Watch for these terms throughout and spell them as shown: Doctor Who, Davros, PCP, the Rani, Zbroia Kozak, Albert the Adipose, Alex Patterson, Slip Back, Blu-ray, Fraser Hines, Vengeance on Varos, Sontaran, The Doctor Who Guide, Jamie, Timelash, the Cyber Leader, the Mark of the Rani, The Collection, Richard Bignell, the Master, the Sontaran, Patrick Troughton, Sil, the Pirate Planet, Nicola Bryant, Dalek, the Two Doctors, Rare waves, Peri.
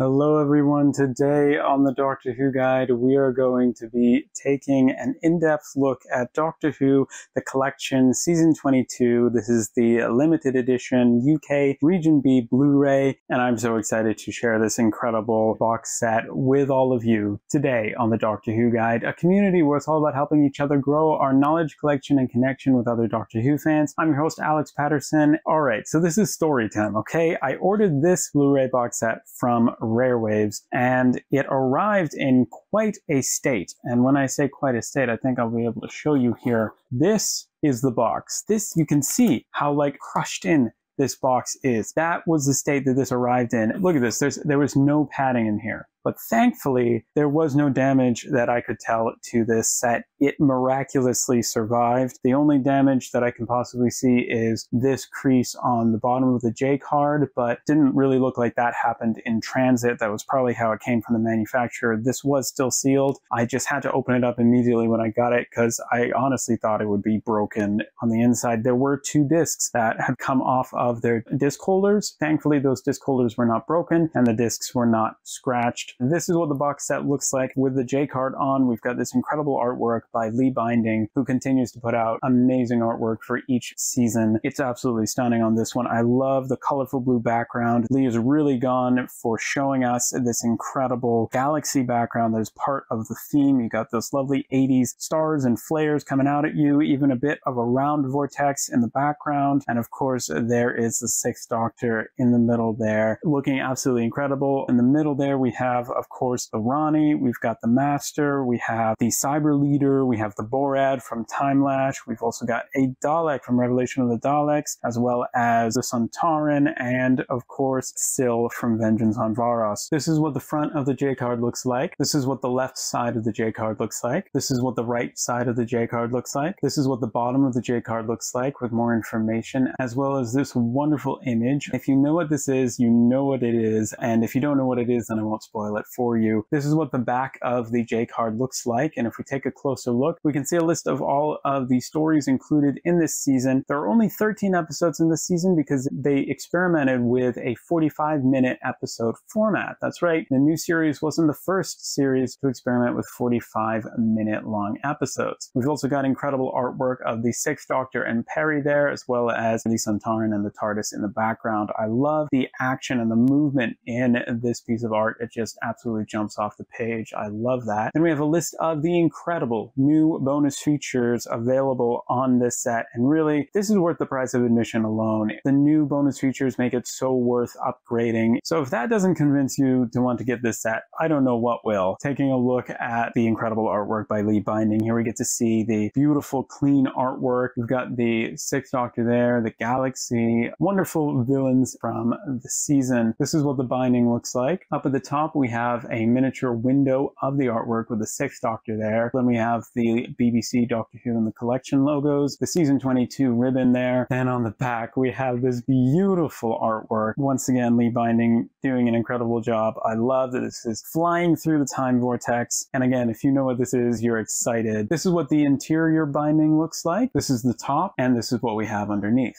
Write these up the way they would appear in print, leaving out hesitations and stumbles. Hello everyone, today on the Doctor Who Guide we are going to be taking an in-depth look at Doctor Who, the Collection, Season 22. This is the limited edition UK Region B Blu-ray, and I'm so excited to share this incredible box set with all of you today on the Doctor Who Guide, a community where it's all about helping each other grow our knowledge, collection, and connection with other Doctor Who fans. I'm your host, Alex Patterson. Alright, so this is story time, okay? I ordered this Blu-ray box set from Rare Waves, and it arrived in quite a state. And when I say quite a state, I think I'll be able to show you here. This is the box. This, you can see how like crushed in this box is. That was the state that this arrived in. Look at this, there was no padding in here. But thankfully, there was no damage that I could tell to this set. It miraculously survived. The only damage that I can possibly see is this crease on the bottom of the J card, but didn't really look like that happened in transit. That was probably how it came from the manufacturer. This was still sealed. I just had to open it up immediately when I got it because I honestly thought it would be broken on the inside. There were two discs that had come off of their disc holders. Thankfully, those disc holders were not broken and the discs were not scratched. This is what the box set looks like with the J card on. We've got this incredible artwork by Lee Binding, who continues to put out amazing artwork for each season. It's absolutely stunning on this one. I love the colorful blue background. Lee is really gone for showing us this incredible galaxy background that is part of the theme. You got those lovely 80s stars and flares coming out at you, even a bit of a round vortex in the background. And of course, there is the Sixth Doctor in the middle there, looking absolutely incredible. In the middle there, we have, of course, the Rani, we've got the Master, we have the Cyber Leader, we have the Borad from Timelash, we've also got a Dalek from Revelation of the Daleks, as well as the Sontaran, and of course, Sil from Vengeance on Varos. This is what the front of the J card looks like. This is what the left side of the J card looks like. This is what the right side of the J card looks like. This is what the bottom of the J card looks like with more information, as well as this wonderful image. If you know what this is, you know what it is, and if you don't know what it is, then I won't spoil it for you. This is what the back of the J card looks like, and if we take a closer look, we can see a list of all of the stories included in this season. There are only 13 episodes in this season because they experimented with a 45-minute episode format. That's right, the new series wasn't the first series to experiment with 45-minute long episodes. We've also got incredible artwork of the Sixth Doctor and Peri there, as well as the Sontaran and the TARDIS in the background. I love the action and the movement in this piece of art. It just absolutely jumps off the page. I love that. And we have a list of the incredible new bonus features available on this set. And really, this is worth the price of admission alone. The new bonus features make it so worth upgrading. So if that doesn't convince you to want to get this set, I don't know what will. Taking a look at the incredible artwork by Lee Binding, here we get to see the beautiful, clean artwork. We've got the Sixth Doctor there, the galaxy, wonderful villains from the season. This is what the binding looks like. Up at the top, we have a miniature window of the artwork with the Sixth Doctor there. Then we have the BBC, Doctor Who, and the Collection logos, the Season 22 ribbon there. And on the back, we have this beautiful artwork. Once again, Lee Binding doing an incredible job. I love that this is flying through the time vortex. And again, if you know what this is, you're excited. This is what the interior binding looks like. This is the top, and this is what we have underneath.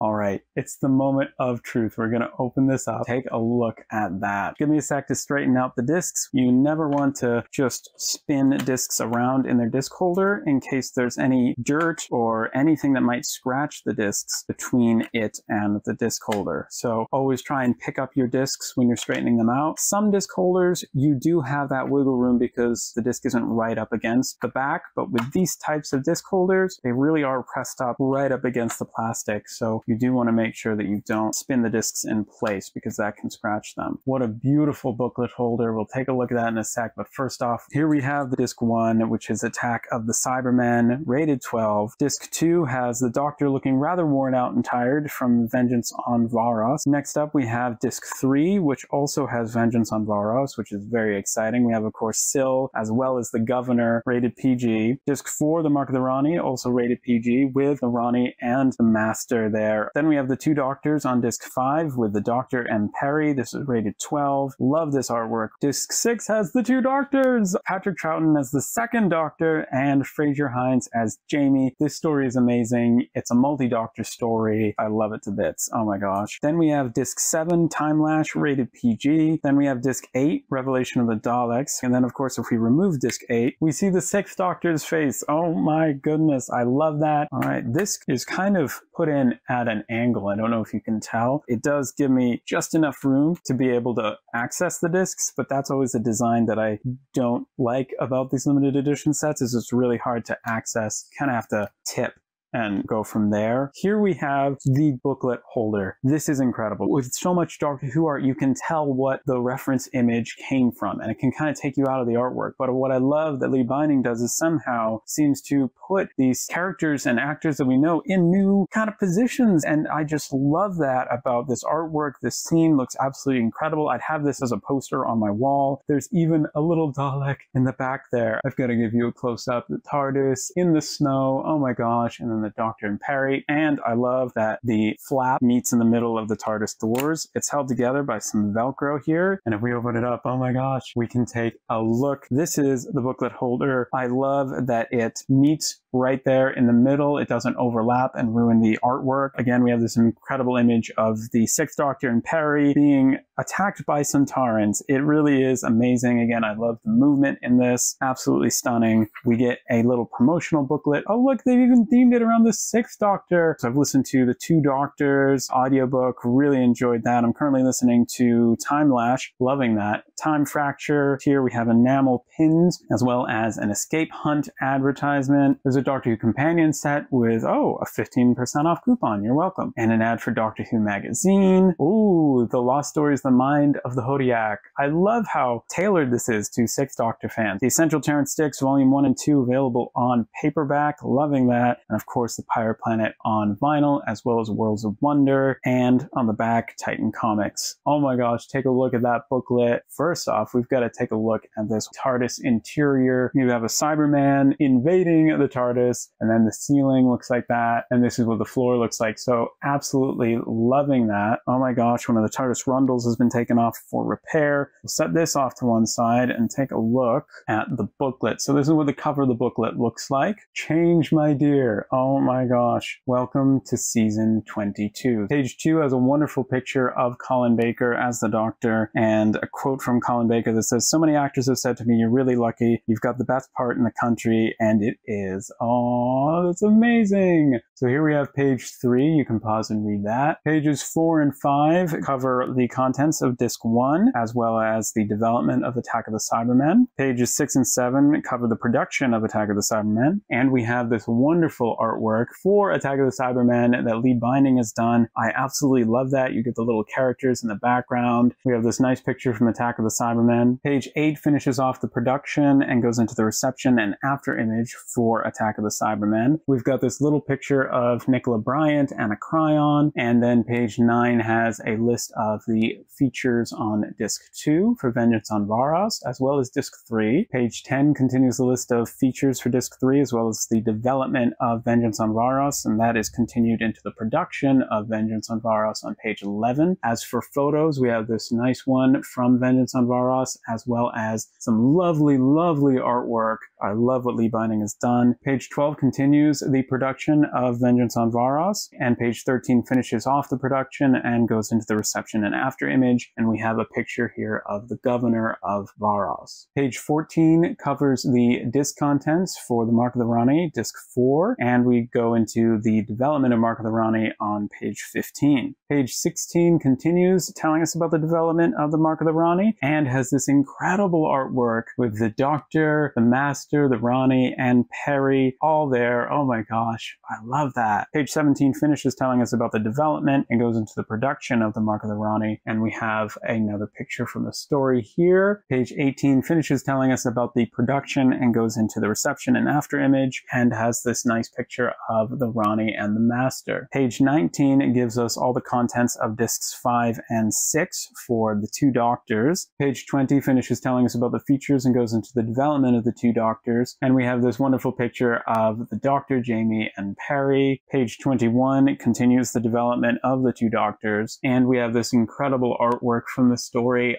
All right, it's the moment of truth. We're gonna open this up, take a look at that. Give me a sec to straighten out the discs. You never want to just spin discs around in their disc holder in case there's any dirt or anything that might scratch the discs between it and the disc holder. So always try and pick up your discs when you're straightening them out. Some disc holders, you do have that wiggle room because the disc isn't right up against the back, but with these types of disc holders, they really are pressed up right up against the plastic. So you do want to make sure that you don't spin the discs in place because that can scratch them. What a beautiful booklet holder. We'll take a look at that in a sec, but first off, here we have the disc 1, which is Attack of the Cybermen, rated 12. Disc 2 has the Doctor looking rather worn out and tired from Vengeance on Varos. Next up, we have disc 3, which also has Vengeance on Varos, which is very exciting. We have, of course, Sil, as well as the Governor, rated PG. Disc 4, the Mark of the Rani, also rated PG, with the Rani and the Master there, there. Then we have the Two Doctors on disc 5 with the Doctor and Peri. This is rated 12. Love this artwork. Disc 6 has the Two Doctors. Patrick Troughton as the second Doctor and Fraser Hines as Jamie. This story is amazing. It's a multi-Doctor story. I love it to bits. Oh my gosh. Then we have disc 7, Timelash, rated PG. Then we have disc 8, Revelation of the Daleks. And then of course, if we remove disc 8, we see the 6th Doctor's face. Oh my goodness. I love that. All right. This is kind of put in at an angle. I don't know if you can tell. It does give me just enough room to be able to access the discs, but that's always a design that I don't like about these limited edition sets, is it's really hard to access. You kind of have to tip and go from there. Here we have the booklet holder. This is incredible. With so much Doctor Who art, you can tell what the reference image came from, and it can kind of take you out of the artwork. But what I love that Lee Binding does is somehow seems to put these characters and actors that we know in new kind of positions, and I just love that about this artwork. This scene looks absolutely incredible. I'd have this as a poster on my wall. There's even a little Dalek in the back there. I've got to give you a close-up. The TARDIS in the snow. Oh my gosh. And then the Doctor and Peri, and I love that the flap meets in the middle of the TARDIS doors. It's held together by some Velcro here, and if we open it up, oh my gosh, we can take a look. This is the booklet holder. I love that it meets right there in the middle. It doesn't overlap and ruin the artwork. Again, we have this incredible image of the 6th Doctor and Peri being attacked by Sontarans. It really is amazing. Again, I love the movement in this. Absolutely stunning. We get a little promotional booklet. Oh look, they've even themed it around the 6th Doctor. So I've listened to the Two Doctors audiobook. Really enjoyed that. I'm currently listening to Timelash. Loving that. Time Fracture. Here we have enamel pins as well as an Escape Hunt advertisement. There's a Doctor Who companion set with, oh, a 15% off coupon. You're welcome. And an ad for Doctor Who magazine. Ooh, The Lost Stories, The Mind of the Hodiak. I love how tailored this is to 6th Doctor fans. The Essential Terrance Dicks, Volume 1 and 2 available on paperback. Loving that. And of course, The Pirate Planet on vinyl, as well as Worlds of Wonder. And on the back, Titan comics. Oh my gosh, take a look at that booklet. First off, we've got to take a look at this TARDIS interior. You have a Cyberman invading the TARDIS, and then the ceiling looks like that, and this is what the floor looks like. So absolutely loving that. Oh my gosh, one of the TARDIS rundles has been taken off for repair. We'll set this off to one side and take a look at the booklet. So this is what the cover of the booklet looks like. Change, my dear. Oh my gosh. Welcome to season 22. Page 2 has a wonderful picture of Colin Baker as the Doctor, and a quote from Colin Baker that says, "So many actors have said to me, you're really lucky. You've got the best part in the country, and it is." Oh, that's amazing. So here we have page 3. You can pause and read that. Pages 4 and 5 cover the contents of disc 1, as well as the development of Attack of the Cybermen. Pages 6 and 7 cover the production of Attack of the Cybermen. And we have this wonderful artwork for Attack of the Cybermen that Lee Binding has done. I absolutely love that. You get the little characters in the background. We have this nice picture from Attack of the Cybermen. Page 8 finishes off the production and goes into the reception and after image for Attack of the Cybermen. We've got this little picture of Nicola Bryant and a Kryon, and then page 9 has a list of the features on disc 2 for Vengeance on Varos, as well as disc 3. Page 10 continues the list of features for disc 3, as well as the development of Vengeance on Varos, and that is continued into the production of Vengeance on Varos on page 11. As for photos, we have this nice one from Vengeance on Varos, as well as some lovely, lovely artwork. I love what Lee Binding has done. Page 12 continues the production of Vengeance on Varos, and page 13 finishes off the production and goes into the reception and after image, and we have a picture here of the Governor of Varos. Page 14 covers the disc contents for the Mark of the Rani, disc 4, and we go into the development of Mark of the Rani on page 15. Page 16 continues telling us about the development of the Mark of the Rani, and has this incredible artwork with the Doctor, the Master, the Rani, and Peri all there. Oh my gosh, I love that. Page 17 finishes telling us about the development and goes into the production of the Mark of the Rani, and we have another picture from the story here. Page 18 finishes telling us about the production and goes into the reception and after image, and has this nice picture of the Rani and the Master. Page 19 gives us all the contents of discs 5 and 6 for the Two Doctors. Page 20 finishes telling us about the features and goes into the development of the Two Doctors, Doctors. And we have this wonderful picture of the Doctor, Jamie, and Peri. Page 21, it continues the development of the Two Doctors. And we have this incredible artwork from the story.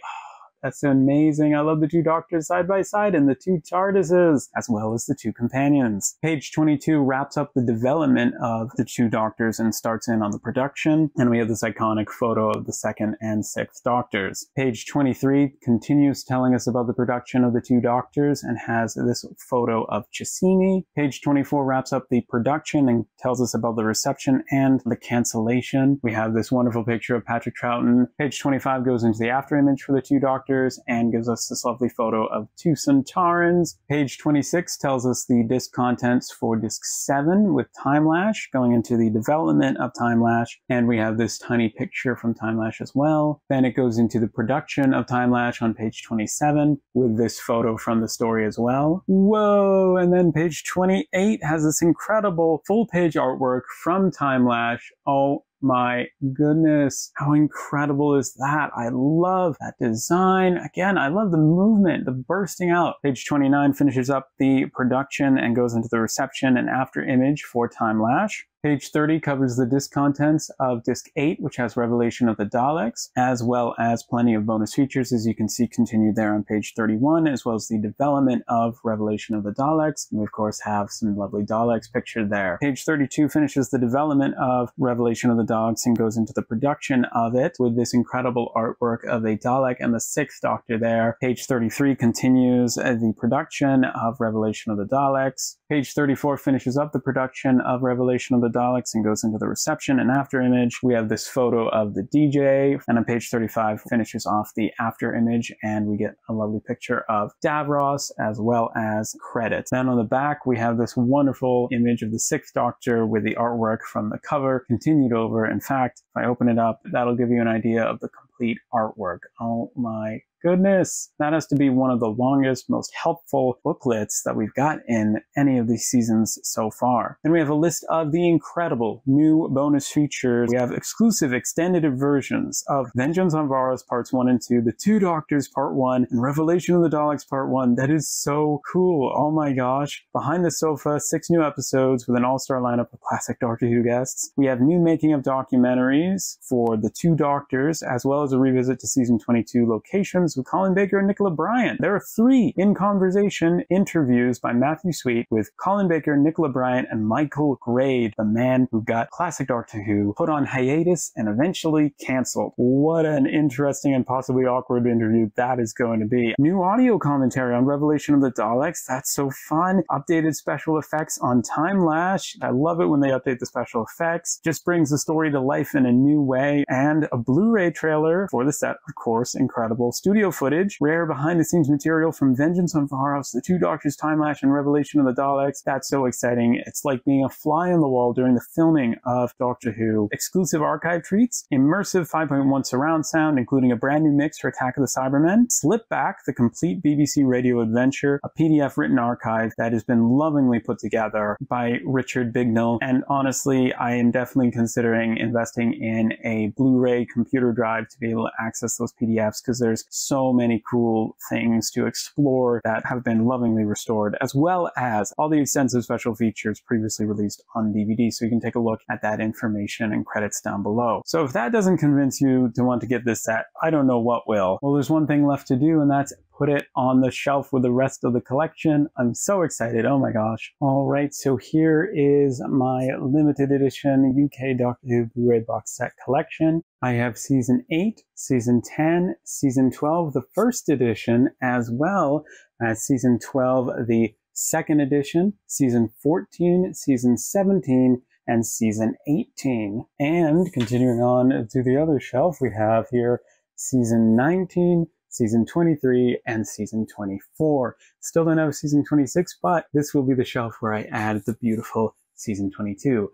That's amazing. I love the Two Doctors side by side and the two TARDISes, as well as the two companions. Page 22 wraps up the development of the Two Doctors and starts in on the production. And we have this iconic photo of the second and sixth Doctors. Page 23 continues telling us about the production of the Two Doctors and has this photo of Cassini. Page 24 wraps up the production and tells us about the reception and the cancellation. We have this wonderful picture of Patrick Troughton. Page 25 goes into the afterimage for the Two Doctors and gives us this lovely photo of two Sontarans. Page 26 tells us the disc contents for disc 7 with Timelash, going into the development of Timelash, and we have this tiny picture from Timelash as well. Then it goes into the production of Timelash on page 27 with this photo from the story as well. Whoa! And then page 28 has this incredible full-page artwork from Timelash. Oh my goodness, how incredible is that? I love that design. Again, I love the movement, the bursting out. Page 29 finishes up the production and goes into the reception and after image for Timelash. Page 30 covers the disc contents of disc 8, which has Revelation of the Daleks, as well as plenty of bonus features, as you can see continued there on page 31, as well as the development of Revelation of the Daleks. And we, of course, have some lovely Daleks pictured there. Page 32 finishes the development of Revelation of the Daleks and goes into the production of it with this incredible artwork of a Dalek and the Sixth Doctor there. Page 33 continues the production of Revelation of the Daleks. Page 34 finishes up the production of Revelation of the Daleks and goes into the reception and after image. We have this photo of the DJ, and on page 35 finishes off the after image, and we get a lovely picture of Davros as well as credits. Then on the back we have this wonderful image of the Sixth Doctor with the artwork from the cover continued over. In fact, if I open it up, that'll give you an idea of the complete artwork. Oh my goodness, that has to be one of the longest, most helpful booklets that we've got in any of these seasons so far. And we have a list of the incredible new bonus features. We have exclusive extended versions of Vengeance on Varos Parts 1 and 2, The Two Doctors Part 1, and Revelation of the Daleks Part 1. That is so cool. Oh my gosh. Behind the Sofa, 6 new episodes with an all-star lineup of classic Doctor Who guests. We have new making of documentaries for The Two Doctors, as well as a revisit to Season 22 locations with Colin Baker and Nicola Bryant. There are 3 in conversation interviews by Matthew Sweet with Colin Baker, Nicola Bryant, and Michael Grade, the man who got classic Doctor Who put on hiatus and eventually canceled. What an interesting and possibly awkward interview that is going to be. New audio commentary on Revelation of the Daleks. That's so fun. Updated special effects on Timelash. I love it when they update the special effects. Just brings the story to life in a new way. And a Blu-ray trailer for the set, of course. Incredible studio footage, rare behind-the-scenes material from Vengeance on Varos, The Two Doctors, Timelash, and Revelation of the Daleks. That's so exciting. It's like being a fly on the wall during the filming of Doctor Who. Exclusive archive treats, immersive 5.1 surround sound, including a brand new mix for Attack of the Cybermen, Slip Back, the complete BBC radio adventure, a PDF written archive that has been lovingly put together by Richard Bignell. And honestly, I am definitely considering investing in a Blu-ray computer drive to be able to access those PDFs, because there's so many cool things to explore that have been lovingly restored, as well as all the extensive special features previously released on DVD. So you can take a look at that information and credits down below. So if that doesn't convince you to want to get this set, I don't know what will. Well, there's one thing left to do, and that's put it on the shelf with the rest of the collection. I'm so excited. Oh my gosh. All right, so here is my limited edition UK Doctor Who Blu-ray box set collection. I have season 8, season 10, season 12, the first edition, as well as season 12, the second edition, season 14, season 17, and season 18. And continuing on to the other shelf, we have here season 19, season 23, and season 24. Still don't have season 26, but this will be the shelf where I add the beautiful season 22.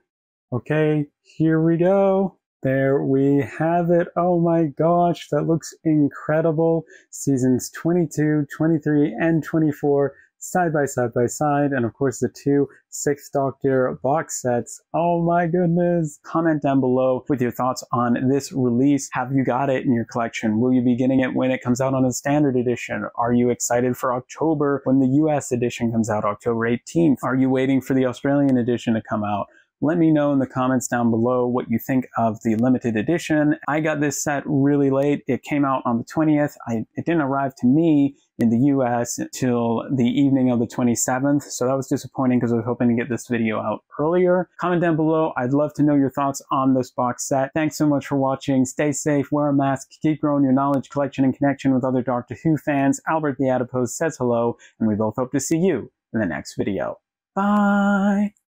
Okay, here we go. There we have it. Oh my gosh, that looks incredible. Seasons 22, 23, and 24 side by side by side, and of course the two Sixth Doctor box sets. Oh my goodness. Comment down below with your thoughts on this release. Have you got it in your collection? Will you be getting it when it comes out on the standard edition? Are you excited for October when the US edition comes out October 18th? Are you waiting for the Australian edition to come out? Let me know in the comments down below what you think of the limited edition. I got this set really late. It came out on the 20th. It didn't arrive to me in the US until the evening of the 27th. So that was disappointing because I was hoping to get this video out earlier. Comment down below. I'd love to know your thoughts on this box set. Thanks so much for watching. Stay safe, wear a mask, keep growing your knowledge, collection, and connection with other Doctor Who fans. Albert the Adipose says hello, and we both hope to see you in the next video. Bye.